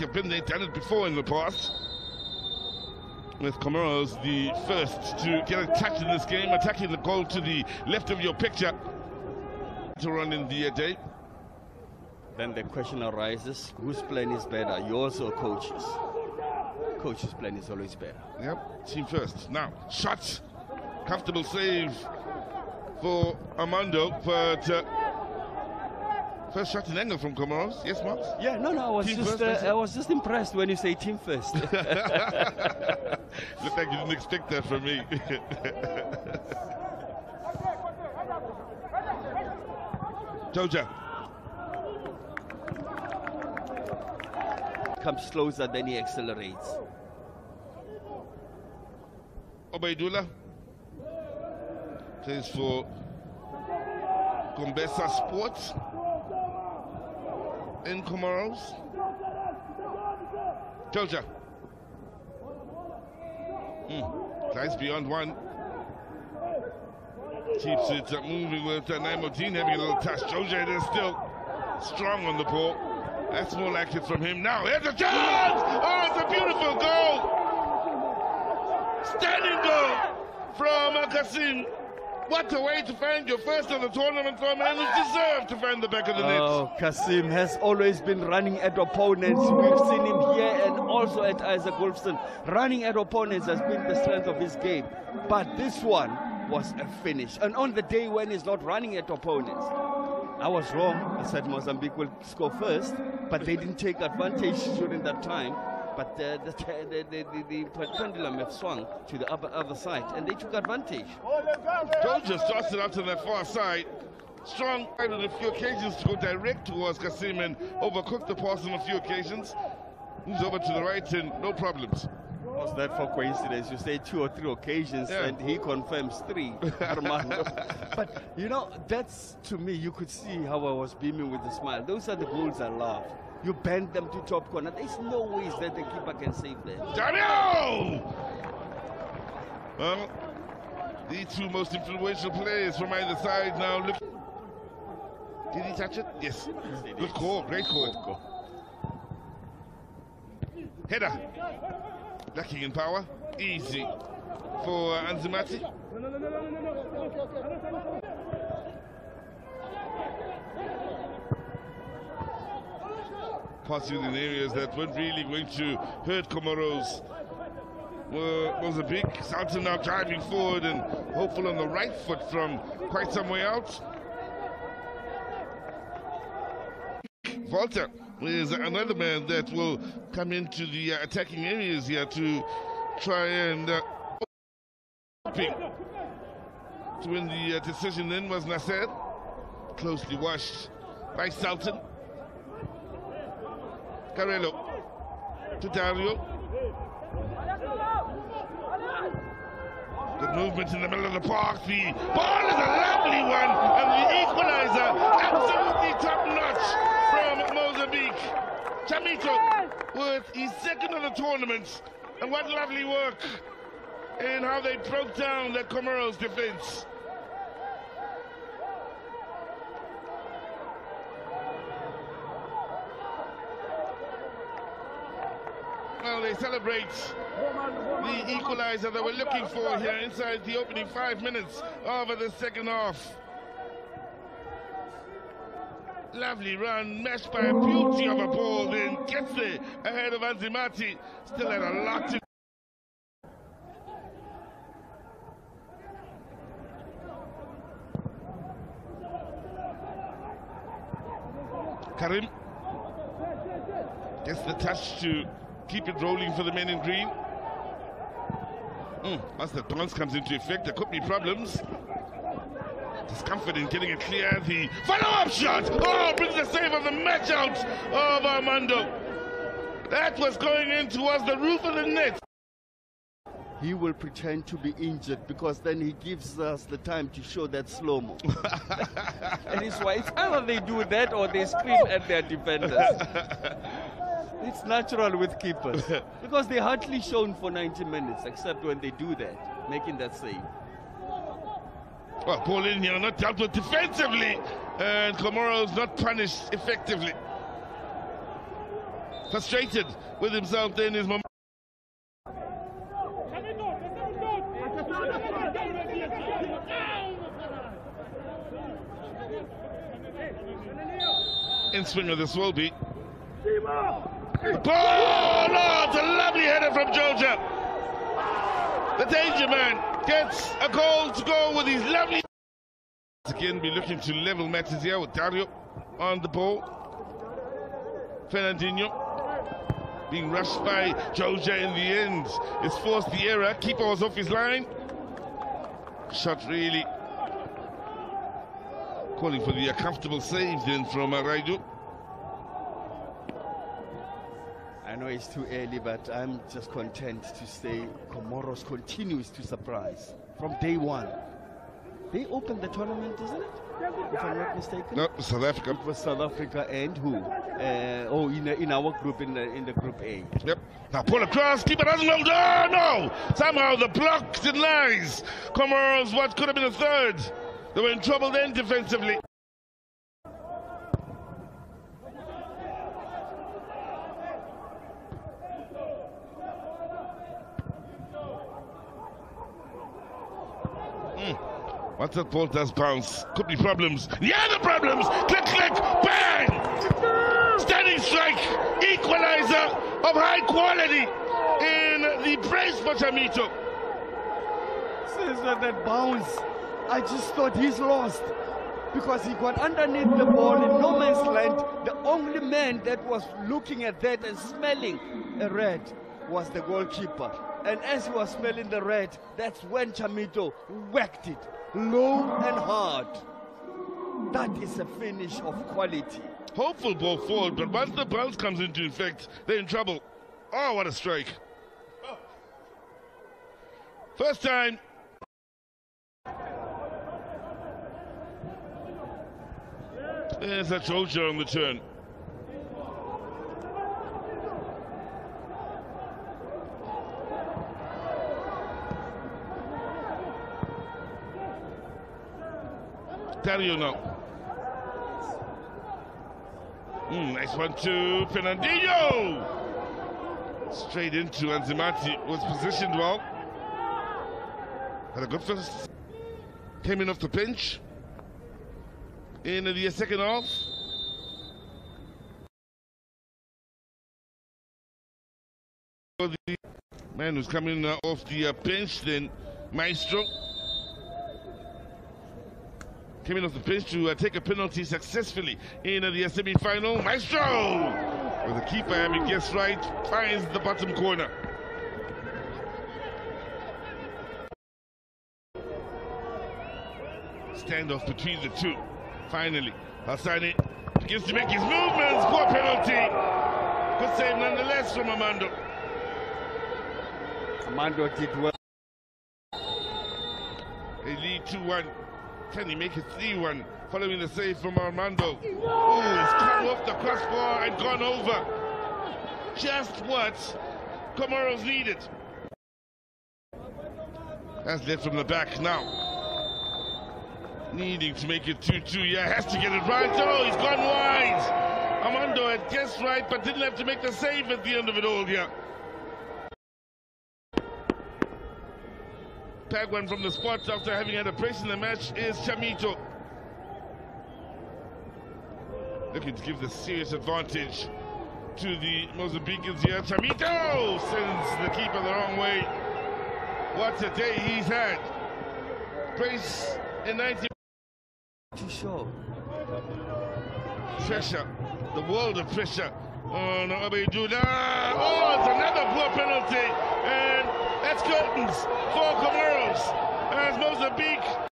have been there, done it before in the past. With Comoros, the first to get a touch in this game, attacking the goal to the left of your picture. To run in the day. Then the question arises, whose plan is better, yours or coach's? Coach's plan is always better. Yep, team first. Now, shots. Comfortable save for Armando, but first shot in anger from Comoros. Yes, Mark? Yeah, no, I was just impressed when you say team first. Look like you didn't expect that from me. Georgia. Comes closer, then he accelerates. Obaidullah plays for Combesa Sports in Comoros. Georgia tries beyond one. Keeps it moving with Naimodine having a little touch. Georgia is still strong on the ball. That's more like it from him now. Here's a chance! Oh, it's a beautiful goal! Standing goal from Akasim. What a way to find your first of the tournament for a man who deserved to find the back of the net. Oh, Kasim has always been running at opponents. We've seen him here and also at Isaac Wolfson. Running at opponents has been the strength of his game. But this one was a finish. And on the day when he's not running at opponents, I was wrong. I said Mozambique will score first, but they didn't take advantage during that time. But the pendulum have swung to the other side, and they took advantage. Georgia starts it out to the far side. Strong out on a few occasions to go direct towards Kasim and overcook the pass on a few occasions. Moves over to the right and no problems. Was that for coincidence? You say 2 or 3 occasions, yeah. And he confirms 3. Armando. But you know, that's to me, you could see how I was beaming with a smile. Those are the goals I love. You bend them to top corner. There's no ways that the keeper can save them. Dario! Well, the 2 most influential players from either side now. Look. Did he touch it? Yes. Good call. Great call. Header. Lacking in power, easy for Anzimati. Passing in areas that weren't really going to hurt Comoros. Was a big Sultan now driving forward and hopeful on the right foot from quite some way out. Volta is another man that will come into the attacking areas here to try and to win the decision. Then was Nasser, closely watched by Sultan. Carello to Dario. Good movement in the middle of the park. The ball is a lovely one, and the equalizer absolutely top-notch from Mozambique. Chamito with his 2nd of the tournament, and what lovely work in how they broke down the Comoros defense. Well, they celebrate the equalizer that we're looking for here inside the opening 5 minutes of the 2nd half. Lovely run, matched by beauty of a ball, then Kessler ahead of Anzimati. Still had a lot to do. Karim gets the touch to keep it rolling for the men in green. Once the bounce comes into effect, there could be problems. Discomfort in getting it clear. The follow-up shot! Oh, brings the save of the match out of Armando. That was going in towards the roof of the net. He will pretend to be injured because then he gives us the time to show that slow-mo. And it's why it's either they do that or they scream at their defenders. It's natural with keepers because they hardly shown for 90 minutes except when they do that, making that save. Well, ball in here, not dealt with defensively, and Comoros not punished effectively. frustrated with himself there in his moment. In swing of this will be. Ball! It's a lovely header from Georgia. The danger man gets a goal to go with his lovely. Again, we're looking to level matches here with Dario on the ball. Fernandinho being rushed by Georgia in the end. It's forced the error. Keeper was off his line. Shot really calling for the comfortable save then from Araujo. I know it's too early, but I'm just content to say Comoros continues to surprise from day one. They opened the tournament, isn't it? If I'm not mistaken. No, South Africa. It was South Africa and who? In our group, in the Group A. Yep. Now pull across, keeper doesn't hold on. Oh, no! Somehow the block denies Comoros what could have been a third. They were in trouble then defensively. Once that ball does bounce, could be problems. Yeah, the problems! Click, click, bang! Standing strike, equalizer of high quality in the brace for Chamito. Since that bounce, I just thought he's lost because he got underneath the ball in no man's land. The only man that was looking at that and smelling a red was the goalkeeper. And as he was smelling the red, that's when Chamito whacked it low and hard. That is a finish of quality. Hopeful ball forward, but once the bounce comes into effect, they're in trouble. Oh, what a strike. Oh. First time. There's a Georgia on the turn. Dario now. Nice one to Fernandinho. Straight into Anzimati. Was positioned well. Had a good first. Came in off the bench. In the second half. The man who's coming off the bench then, Maestro. Came in off the pitch to take a penalty successfully in the semi-final. Maestro! With the keeper, I mean, guess right, finds the bottom corner. Standoff between the two. Finally, Hassani begins to make his movements. Poor penalty. Good save nonetheless from Armando. Armando did well. They lead 2-1. Can he make it 3-1 following the save from Armando? Ooh, he's come off the crossbar and gone over. Just what Comoros needed. That's led from the back now. Needing to make it 2-2. Yeah, has to get it right. Oh, he's gone wide. Armando had guessed right, but didn't have to make the save at the end of it all here. Tag one from the spot after having had a brace in the match is Chamito. Looking to give the serious advantage to the Mozambicans here. Chamito sends the keeper the wrong way. What a day he's had. Brace in 90. Too sure. Pressure. The world of pressure on Abejula. Oh, it's another poor penalty. And that's curtains for Comoros as Mozambique